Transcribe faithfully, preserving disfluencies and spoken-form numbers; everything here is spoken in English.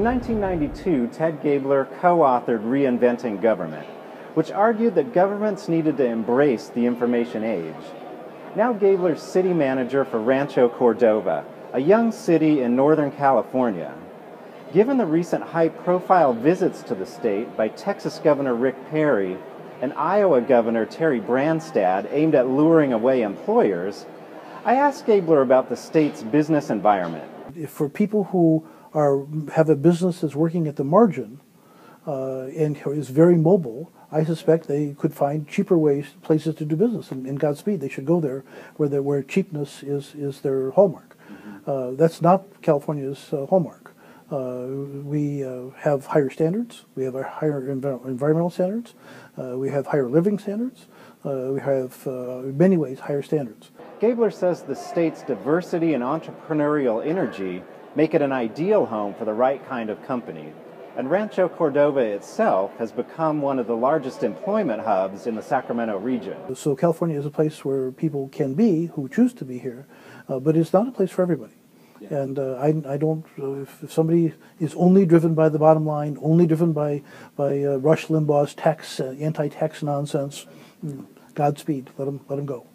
In nineteen ninety-two, Ted Gaebler co-authored Reinventing Government, which argued that governments needed to embrace the information age. Now Gaebler's city manager for Rancho Cordova, a young city in Northern California. Given the recent high-profile visits to the state by Texas Governor Rick Perry and Iowa Governor Terry Branstad aimed at luring away employers, I asked Gaebler about the state's business environment. For people who are, have a business that's working at the margin uh, and is very mobile, I suspect they could find cheaper ways, places to do business. And in Godspeed, they should go there where, the, where cheapness is, is their hallmark. Mm-hmm. uh, that's not California's uh, hallmark. Uh, we uh, have higher standards. We have our higher env environmental standards. Uh, we have higher living standards. Uh, we have, uh, in many ways, higher standards. Gaebler says the state's diversity and entrepreneurial energy make it an ideal home for the right kind of company. And Rancho Cordova itself has become one of the largest employment hubs in the Sacramento region. So California is a place where people can be who choose to be here, uh, but it's not a place for everybody. Yeah. And uh, I, I don't, uh, if, if somebody is only driven by the bottom line, only driven by, by uh, Rush Limbaugh's tax, uh, anti-tax nonsense, Godspeed, let them, let them go.